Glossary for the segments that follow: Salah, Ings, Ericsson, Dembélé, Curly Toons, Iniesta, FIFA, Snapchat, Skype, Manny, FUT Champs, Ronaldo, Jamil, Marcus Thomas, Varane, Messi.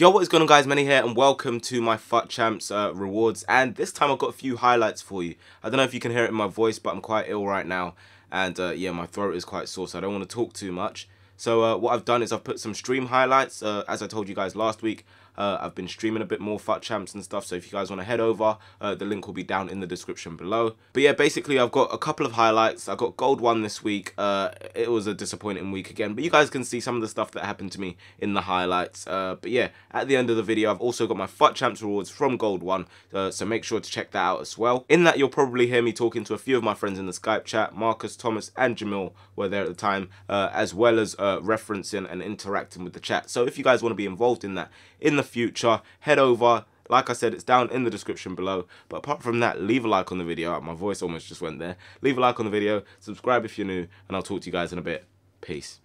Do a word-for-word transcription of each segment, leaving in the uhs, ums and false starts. Yo, what is going on, guys? Manny here, and welcome to my FUT Champs uh, rewards. And this time I've got a few highlights for you. I don't know if you can hear it in my voice, but I'm quite ill right now. And uh, yeah, my throat is quite sore, so I don't want to talk too much. So uh, what I've done is I've put some stream highlights. Uh, as I told you guys last week, uh, I've been streaming a bit more FUT Champs and stuff. So if you guys want to head over, uh, the link will be down in the description below. But yeah, basically I've got a couple of highlights. I got gold one this week. Uh, it was a disappointing week again, but you guys can see some of the stuff that happened to me in the highlights. Uh, but yeah, at the end of the video, I've also got my FUT Champs rewards from gold one. Uh, so make sure to check that out as well. In that, you'll probably hear me talking to a few of my friends in the Skype chat. Marcus, Thomas and Jamil were there at the time, uh, as well as Uh, referencing and interacting with the chat. So if you guys want to be involved in that in the future, head over. Like I said, it's down in the description below. But apart from that, leave a like on the video. My voice almost just went there. Leave a like on the video, subscribe if you're new, and I'll talk to you guys in a bit. Peace.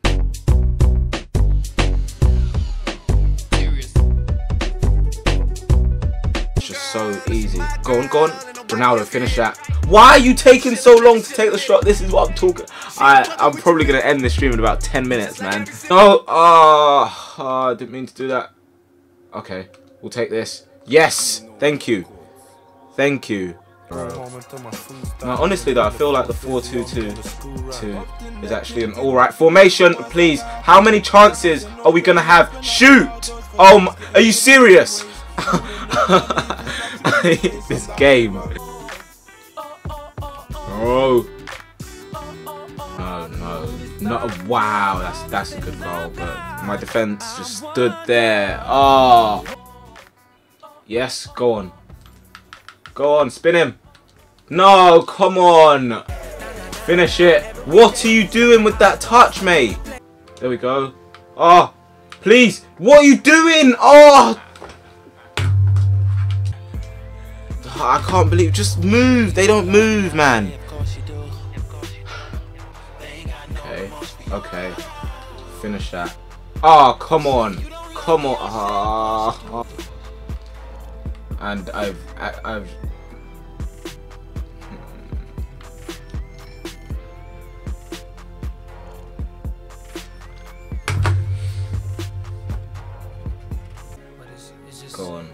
It's just so easy. Go on, go on. Ronaldo, finish that. Why are you taking so long to take the shot? This is what I'm talking. I, I'm probably going to end this stream in about ten minutes, man. No. Oh, oh, I didn't mean to do that. Okay, we'll take this. Yes. Thank you. Thank you. Bro. Now, honestly, though, I feel like the four two two two is actually an all right formation. Please. How many chances are we going to have? Shoot. Oh, my, are you serious? This game. Oh. Oh no. Not a, wow, that's that's a good goal, but my defense just stood there. Oh. Yes, go on. Go on, spin him. No, come on. Finish it. What are you doing with that touch, mate? There we go. Oh, please. What are you doing? Oh. I can't believe. Just move. They don't move, man. Okay. Okay. Finish that. Oh, come on. Come on. Oh. And I've... I, I've... Go on.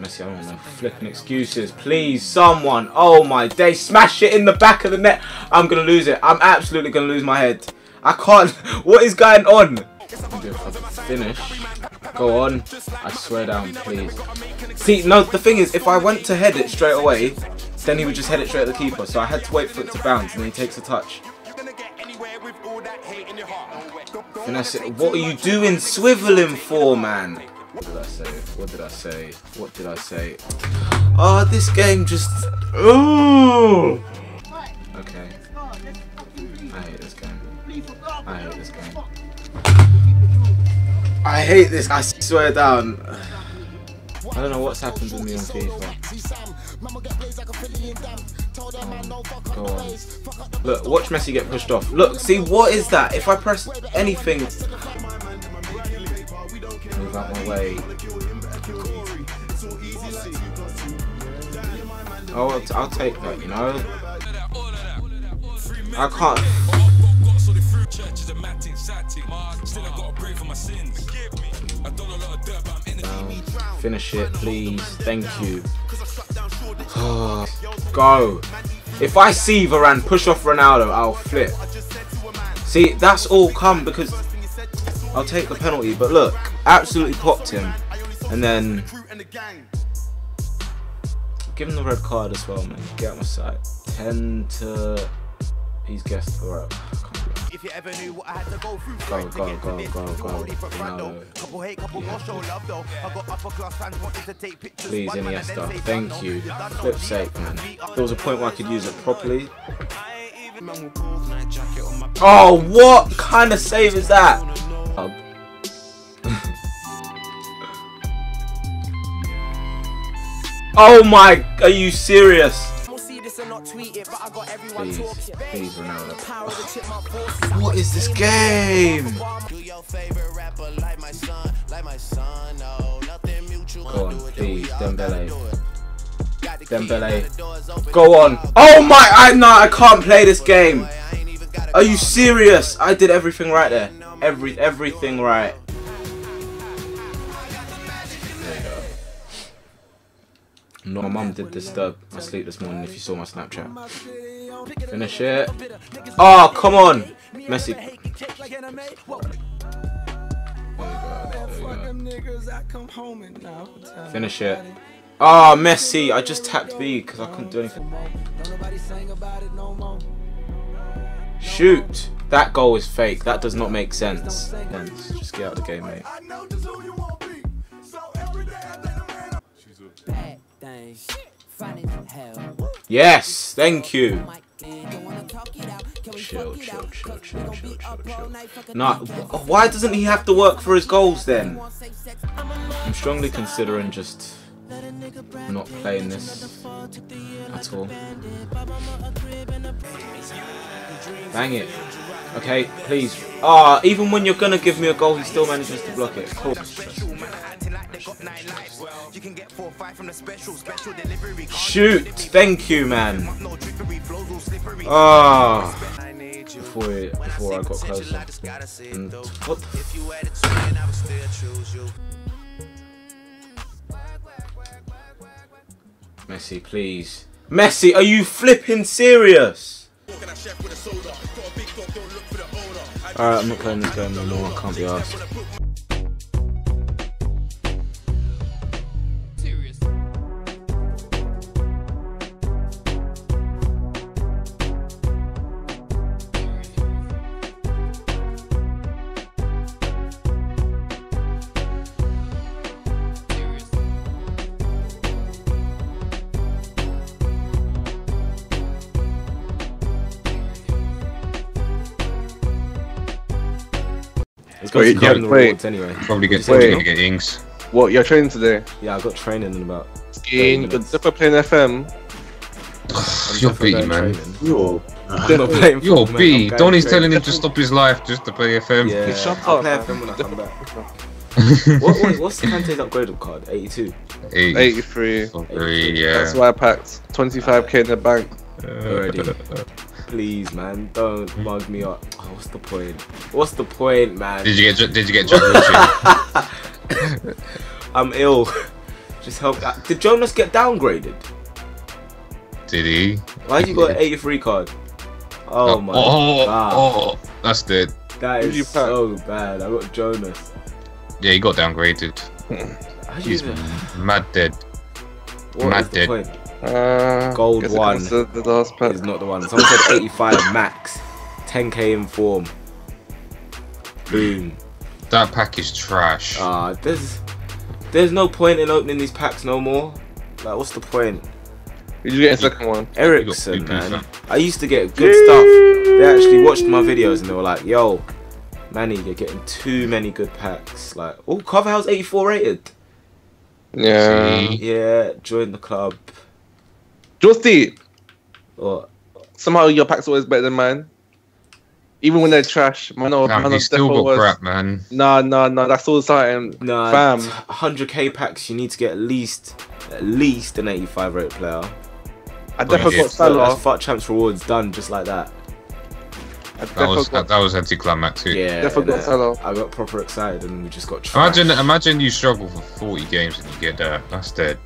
Messi, I don't know. Flipping excuses. Please, someone. Oh my day. Smash it in the back of the net. I'm going to lose it. I'm absolutely going to lose my head. I can't. What is going on? Finish. Go on. I swear down, please. See, no, the thing is, if I went to head it straight away, then he would just head it straight at the keeper. So I had to wait for it to bounce, and then he takes a touch. Finesse it. What are you doing swiveling for, man? What did I say? What did I say? What did I say? Oh, this game just... Ooh! Okay. I hate this game. I hate this game. I hate this, I swear down. I don't know what's happened with me on FIFA. Go on. Look, watch Messi get pushed off. Look, see, what is that? If I press anything... Move out my way. Oh, I'll, t I'll take that, you know. I can't. Uh, finish it, please. Thank you. Oh, go. If I see Varane push off Ronaldo, I'll flip. See, that's all come because. I'll take the penalty, but look, absolutely popped him, and then give him the red card as well, man. Get out my sight. Ten to, he's guessed correct. If you ever knew what I had to go through, go, go, go, go, go, go. Couple hate, couple more show love though. I got upper class fans wanting to take pictures. Please, Iniesta, thank you. Flip's sake, man. There was a point where I could use it properly. Oh, what kind of save is that? Oh my, are you serious? Please, please Ronaldo. What is this game? Go on, please, Dembélé. Dembélé. Go on. Oh my, I no, I can't play this game. Are you serious? I did everything right there. Every everything right. No, my mum did this disturb my sleep this morning if you saw my Snapchat. Finish it. Oh, come on. Messi. Oh, finish it. Oh, Messi. I just tapped B because I couldn't do anything. Shoot. That goal is fake. That does not make sense. Just get out of the game, mate. Yes, thank you. Chill, chill, chill, chill, chill, chill, chill. Nah, why doesn't he have to work for his goals then? I'm strongly considering just not playing this at all. Bang it. Okay, please. Ah, oh, even when you're gonna give me a goal, he still manages to block it. Cool. Shoot! Thank you, man. Ah. Oh. Before, it, before I got closer. And what? Messi, please. Messi, are you flipping serious? Alright, I'm not playing this game no more. I can't be asked. Wait, yeah, wait. Anyway. Probably get to get Ings. What, you're training today? Yeah, I got training in about In the Zipper playing F M. You're B, man. You're, you're, not playing you're football, B. Donny's telling him to stop his life just to play F M. Yeah. Shut up. I'll play F M when I come back. what, what, what's Kante's upgradable card? eighty-two? eighty-three. eighty-three, yeah. That's why I packed twenty-five K in the bank. Already. Please, man, don't bug me up. Oh, what's the point? What's the point, man? Did you get? Did you get Jonas? I'm ill. Just help. That. Did Jonas get downgraded? Did he? Why did you got an eighty-three card? Oh, oh my oh, god! Oh, that's dead. That is so bad. I got Jonas. Yeah, he got downgraded. He's mad dead. What mad dead. Point? Uh, Gold one the, the last is not the one. Someone said eighty-five max, ten K in form. Boom. That pack is trash. Ah, uh, there's there's no point in opening these packs no more. Like, what's the point? Did you get a second one? Ericsson, man. I used to get good stuff. They actually watched my videos and they were like, "Yo, Manny, you're getting too many good packs." Like, oh, Coverhouse eighty-four rated. Yeah. So, yeah. Join the club. Justy, what? Somehow your pack's always better than mine. Even when they're trash, man. No, nah, man still got was... crap, man. Nah, nah, nah. That's all the time. Nah, fam. one hundred K packs, you need to get at least, at least an eighty-five rate player. I definitely got Salah. That's FUT Champs rewards done just like that. I that was got... that was anticlimactic. Yeah, definitely got Salah. I got proper excited and we just got trash. Imagine, imagine you struggle for forty games and you get that. Uh, that's dead.